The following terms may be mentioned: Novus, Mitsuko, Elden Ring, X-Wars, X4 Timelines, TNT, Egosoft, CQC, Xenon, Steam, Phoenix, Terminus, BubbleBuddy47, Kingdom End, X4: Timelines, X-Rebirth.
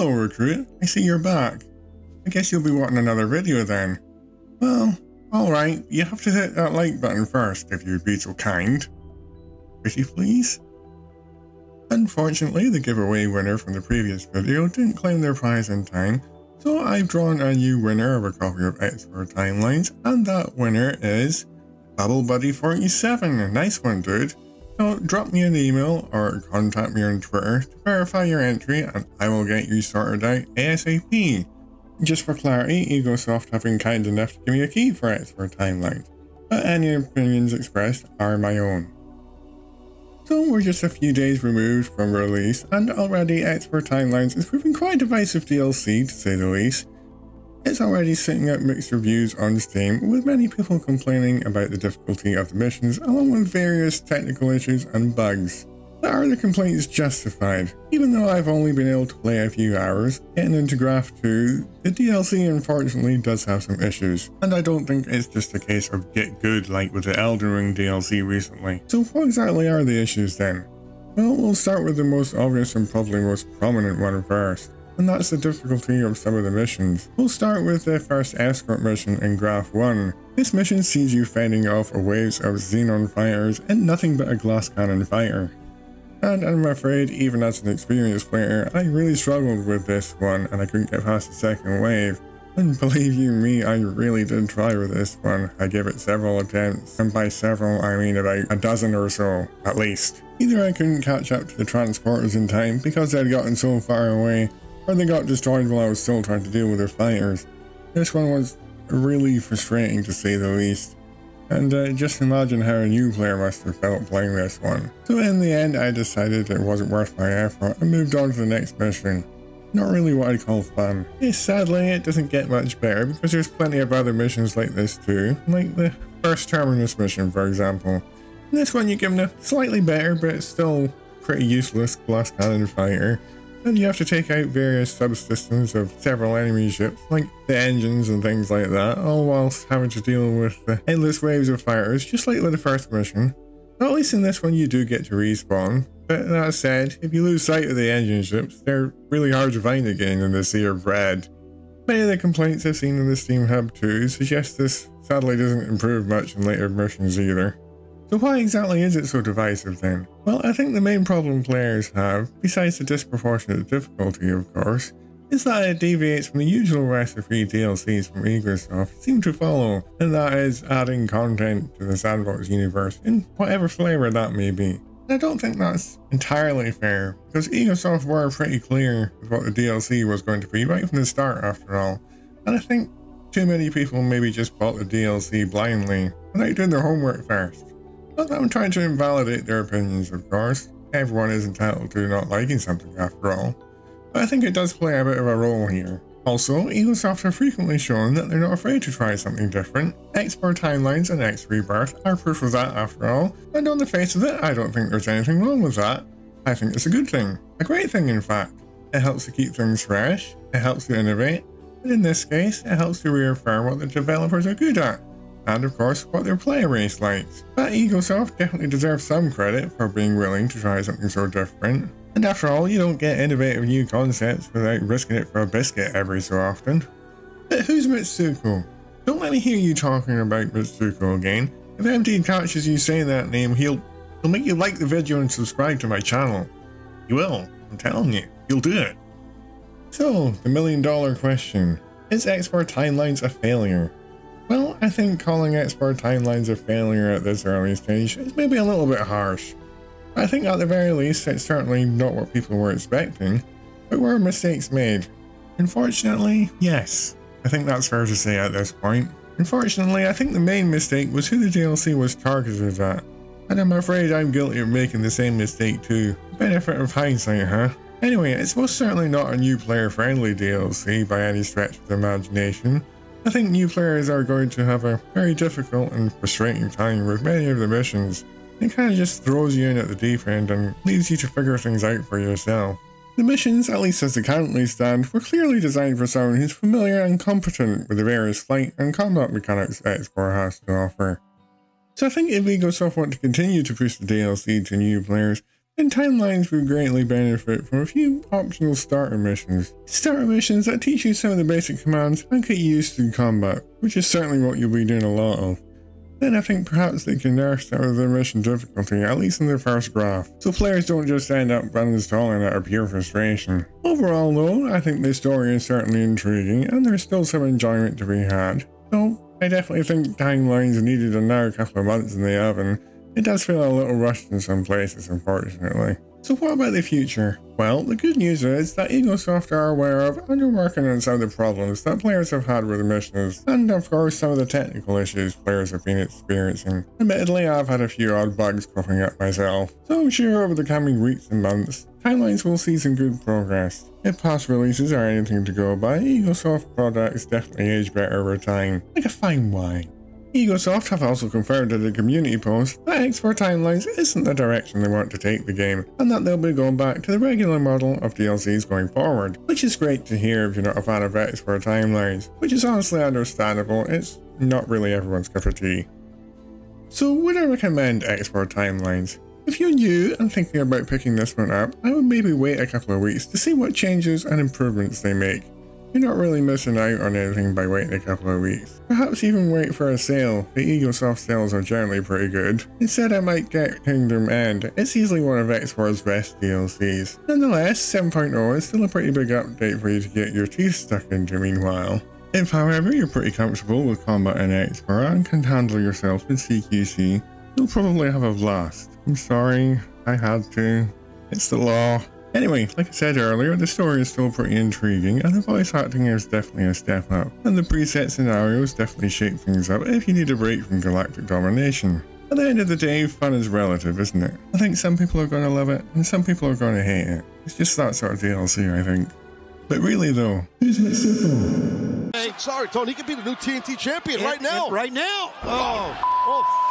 Hello, Rodria. I see you're back. I guess you'll be wanting another video then. Well, alright, you have to hit that like button first if you'd be so kind. Pretty please? Unfortunately, the giveaway winner from the previous video didn't claim their prize in time, so I've drawn a new winner of a copy of X4 Timelines, and that winner is BubbleBuddy47. Nice one, dude. So drop me an email or contact me on Twitter to verify your entry and I will get you sorted out ASAP. Just for clarity, Egosoft have been kind enough to give me a key for X4 Timelines, but any opinions expressed are my own. So we're just a few days removed from release and already X4 Timelines is proving quite divisive DLC to say the least. It's already sitting at mixed reviews on Steam, with many people complaining about the difficulty of the missions along with various technical issues and bugs. But are the complaints justified? Even though I've only been able to play a few hours, getting into Graph 2, the DLC unfortunately does have some issues, and I don't think it's just a case of get good like with the Elden Ring DLC recently. So what exactly are the issues then? Well, we'll start with the most obvious and probably most prominent one first. And that's the difficulty of some of the missions. We'll start with the first escort mission in Graph 1. This mission sees you fending off waves of Xenon fighters and nothing but a glass cannon fighter. And I'm afraid even as an experienced player, I really struggled with this one and I couldn't get past the second wave. And believe you me, I really did try with this one. I gave it several attempts, and by several I mean about a dozen or so, at least. Either I couldn't catch up to the transporters in time because they'd gotten so far away, or they got destroyed while I was still trying to deal with their fighters. This one was really frustrating to say the least, and just imagine how a new player must have felt playing this one. So in the end I decided it wasn't worth my effort and moved on to the next mission. Not really what I'd call fun. Yes, sadly it doesn't get much better because there's plenty of other missions like this too, like the first Terminus mission for example. In this one you're given a slightly better but it's still pretty useless glass cannon fighter. And you have to take out various subsystems of several enemy ships, like the engines and things like that, all whilst having to deal with the endless waves of fighters, just like with the first mission. But at least in this one you do get to respawn, but that said, if you lose sight of the engine ships, they're really hard to find again in the sea of red. Many of the complaints I've seen in the Steam Hub too suggest this sadly doesn't improve much in later missions either. So why exactly is it so divisive then? Well, I think the main problem players have, besides the disproportionate difficulty of course, is that it deviates from the usual recipe DLCs from Egosoft seem to follow, and that is adding content to the sandbox universe in whatever flavour that may be. And I don't think that's entirely fair, because Egosoft were pretty clear with what the DLC was going to be right from the start after all, and I think too many people maybe just bought the DLC blindly without doing their homework first. Not that I'm trying to invalidate their opinions, of course. Everyone is entitled to not liking something after all. But I think it does play a bit of a role here. Also, Egosoft have frequently shown that they're not afraid to try something different. X4 Timelines and X-Rebirth are proof of that after all, and on the face of it, I don't think there's anything wrong with that. I think it's a good thing. A great thing, in fact. It helps to keep things fresh, it helps to innovate, and in this case, it helps to reaffirm what the developers are good at. And of course what their player base likes. But Egosoft definitely deserves some credit for being willing to try something so different. And after all, you don't get innovative new concepts without risking it for a biscuit every so often. But who's Mitsuko? Don't let me hear you talking about Mitsuko again. If MD catches you saying that name, he'll make you like the video and subscribe to my channel. He will, I'm telling you, he'll do it. So, the $1 million question. Is X4 Timelines a failure? Well, I think calling X4 Timelines a failure at this early stage is maybe a little bit harsh. I think at the very least it's certainly not what people were expecting, but were mistakes made? Unfortunately, yes. I think that's fair to say at this point. Unfortunately, I think the main mistake was who the DLC was targeted at, and I'm afraid I'm guilty of making the same mistake too. Benefit of hindsight, huh? Anyway, it's most certainly not a new player-friendly DLC by any stretch of the imagination. I think new players are going to have a very difficult and frustrating time with many of the missions. It kind of just throws you in at the deep end and leaves you to figure things out for yourself. The missions, at least as they currently stand, were clearly designed for someone who's familiar and competent with the various flight and combat mechanics X4 has to offer. So I think if Egosoft want to continue to push the DLC to new players, and Timelines would greatly benefit from a few optional starter missions. Starter missions that teach you some of the basic commands and get used to combat, which is certainly what you'll be doing a lot of. Then I think perhaps they can nerf out of their mission difficulty, at least in their first draft, so players don't just end up uninstalling out of pure frustration. Overall though, I think the story is certainly intriguing and there's still some enjoyment to be had. So I definitely think Timelines needed another couple of months in the oven. It does feel a little rushed in some places, unfortunately. So what about the future? Well, the good news is that Egosoft are aware of and are working on some of the problems that players have had with the missions, and of course some of the technical issues players have been experiencing. Admittedly, I've had a few odd bugs popping up myself, so I'm sure over the coming weeks and months, Timelines will see some good progress. If past releases are anything to go by, Egosoft products definitely age better over time, like a fine wine. Egosoft have also confirmed in a community post that X4 Timelines isn't the direction they want to take the game, and that they'll be going back to the regular model of DLCs going forward, which is great to hear if you're not a fan of X4 Timelines, which is honestly understandable. It's not really everyone's cup of tea. So would I recommend X4 Timelines? If you're new and thinking about picking this one up, I would maybe wait a couple of weeks to see what changes and improvements they make. You're not really missing out on anything by waiting a couple of weeks. Perhaps even wait for a sale. The Egosoft sales are generally pretty good. Instead I might get Kingdom End. It's easily one of X-Wars' best DLCs. Nonetheless, 7.0 is still a pretty big update for you to get your teeth stuck into meanwhile. If however you're pretty comfortable with combat in X4 and can handle yourself in CQC, you'll probably have a blast. I'm sorry, I had to. It's the law. Anyway, like I said earlier, the story is still pretty intriguing and the voice acting is definitely a step up, and the preset scenarios definitely shape things up if you need a break from galactic domination. At the end of the day, fun is relative, isn't it? I think some people are going to love it and some people are going to hate it. It's just that sort of DLC, I think. But really though, isn't it simple? Hey, sorry Tony, he could be the new TNT champion right now! Right now! Oh!